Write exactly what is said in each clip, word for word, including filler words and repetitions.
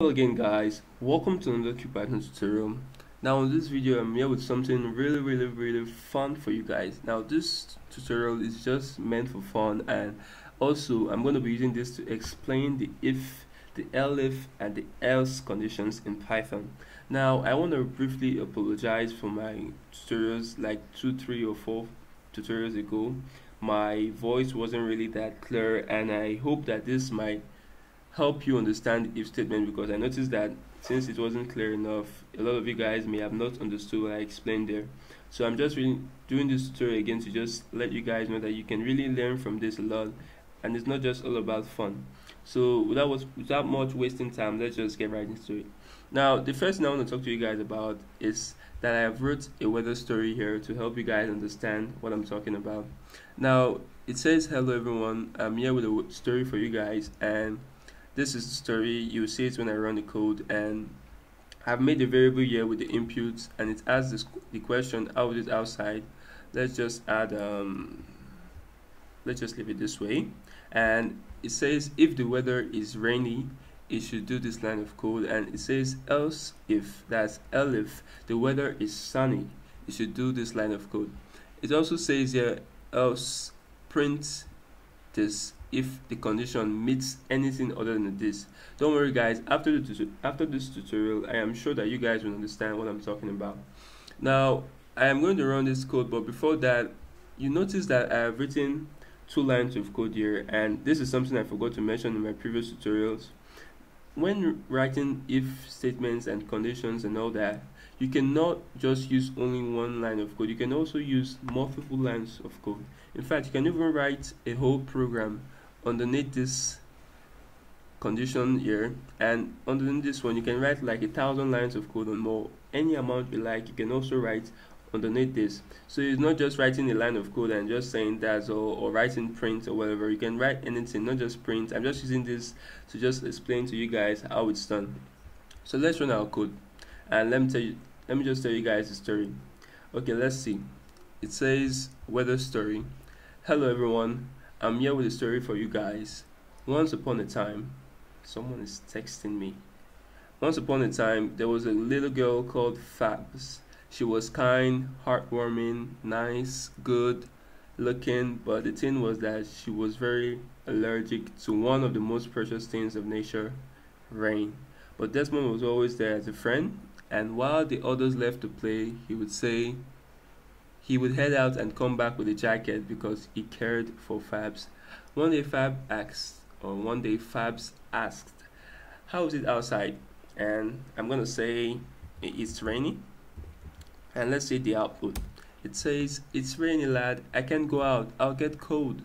Hello again guys, welcome to another QPython tutorial. Now in this video I'm here with something really really really fun for you guys. Now this tutorial is just meant for fun, and also I'm going to be using this to explain the if, the elif and the else conditions in Python. Now I want to briefly apologize for my tutorials like two, three or four tutorials ago. My voice wasn't really that clear, and I hope that this might help you understand the if statement, because I noticed that since it wasn't clear enough, a lot of you guys may have not understood what I explained there. So I'm just really doing this tutorial again to just let you guys know that you can really learn from this a lot, and it's not just all about fun. So without, without much wasting time, let's just get right into it. Now the first thing I want to talk to you guys about is that I have wrote a weather story here to help you guys understand what I'm talking about. Now it says, hello everyone, I'm here with a story for you guys, and this is the story. You'll see it when I run the code, and I've made a variable here with the inputs, and it asks this, the question, how is it outside? Let's just add, um, let's just leave it this way. And it says, if the weather is rainy, it should do this line of code. And it says, else if, that's elif, the weather is sunny, it should do this line of code. It also says here, else print this if the condition meets anything other than this. Don't worry guys, after the after this tutorial I am sure that you guys will understand what I'm talking about. Now I am going to run this code, but before that, you notice that I have written two lines of code here, and this is something I forgot to mention in my previous tutorials. When writing if statements and conditions and all that, you cannot just use only one line of code. You can also use multiple lines of code. In fact, you can even write a whole program underneath this condition here, and underneath this one you can write like a thousand lines of code or more, any amount you like. You can also write underneath this, so it's not just writing a line of code and just saying that's all, or writing print or whatever. You can write anything, not just print. I'm just using this to just explain to you guys how it's done. So let's run our code, and let me tell you let me just tell you guys the story. Okay, let's see. It says, weather story. Hello everyone, I'm here with a story for you guys. Once upon a time, someone is texting me. Once upon a time, there was a little girl called Fabs. She was kind, heartwarming, nice, good looking, but the thing was that she was very allergic to one of the most precious things of nature, rain. But Desmond was always there as a friend, and while the others left to play, he would say, he would head out and come back with a jacket because he cared for Fabs. One day Fab asked, or one day Fabs asked, how is it outside? And I'm gonna say it's rainy. And let's see the output. It says, it's rainy lad, I can't go out, I'll get cold.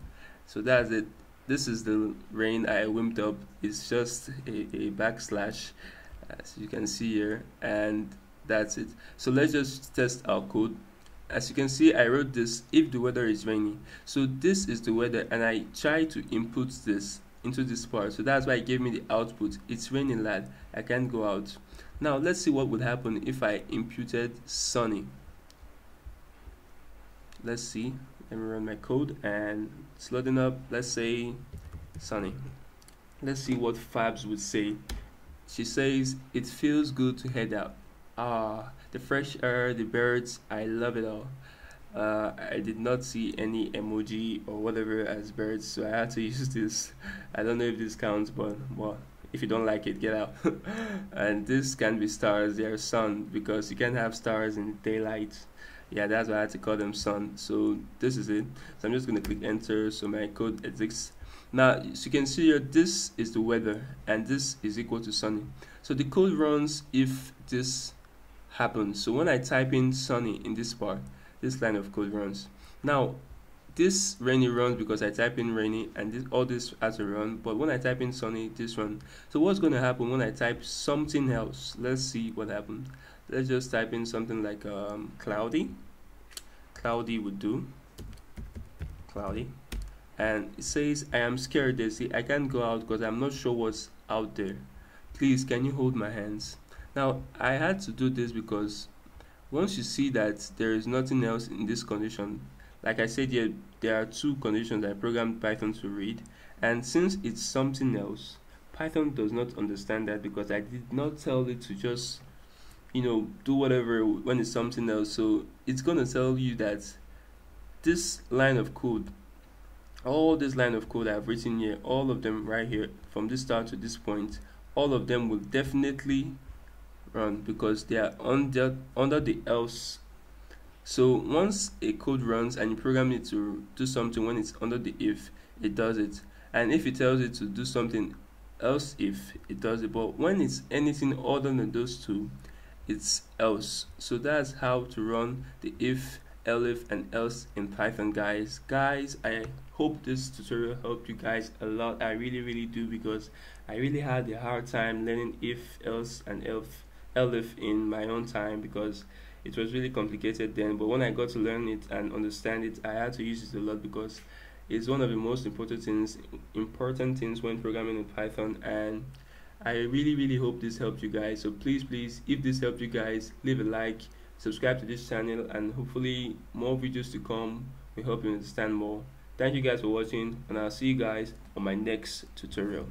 So that's it. This is the rain I wimped up. It's just a, a backslash, as you can see here, and that's it. So let's just test our code. As you can see, I wrote this, if the weather is rainy. So this is the weather, and I try to input this into this part. So that's why it gave me the output. It's raining lad, I can't go out. Now let's see what would happen if I imputed sunny. Let's see. Let me run my code, and it's loading up. Let's say sunny. Let's see what Fabs would say. She says, it feels good to head out. Ah, the fresh air, the birds, I love it all. Uh, I did not see any emoji or whatever as birds, so I had to use this. I don't know if this counts, but well, if you don't like it, get out. And this can be stars, they are sun, because you can't have stars in daylight. Yeah, that's why I had to call them sun. So this is it. So I'm just gonna click enter, so my code exists. Now, as you can see here, this is the weather, and this is equal to sunny. So the code runs if this happens. So when I type in sunny in this part, this line of code runs. Now this rainy runs because I type in rainy, and this, all this has a run, but when I type in sunny, this run. So what's going to happen when I type something else? Let's see what happens. Let's just type in something like um, cloudy. Cloudy would do. Cloudy. And it says, I am scared, Daisy, I can't go out because I'm not sure what's out there. Please, can you hold my hands? Now I had to do this because once you see that there is nothing else in this condition, like I said here, there are two conditions I programmed Python to read, and since it's something else, Python does not understand that, because I did not tell it to just, you know, do whatever when it's something else. So it's gonna tell you that this line of code, all this line of code I've written here, all of them right here, from this start to this point, all of them will definitely run because they are under under the else. So once a code runs and you program it to do something when it's under the if, it does it. And if it tells it to do something else if, it does it. But when it's anything other than those two, it's else. So that's how to run the if, elif, and else in Python, guys. Guys, I hope this tutorial helped you guys a lot. I really, really do, because I really had a hard time learning if, else, and elf, elif in my own time, because it was really complicated then. But when I got to learn it and understand it, I had to use it a lot, because it's one of the most important things important things when programming in Python. And I really, really hope this helped you guys. So please, please, if this helped you guys, leave a like, subscribe to this channel, and hopefully more videos to come will help you understand more. Thank you guys for watching, and I'll see you guys on my next tutorial.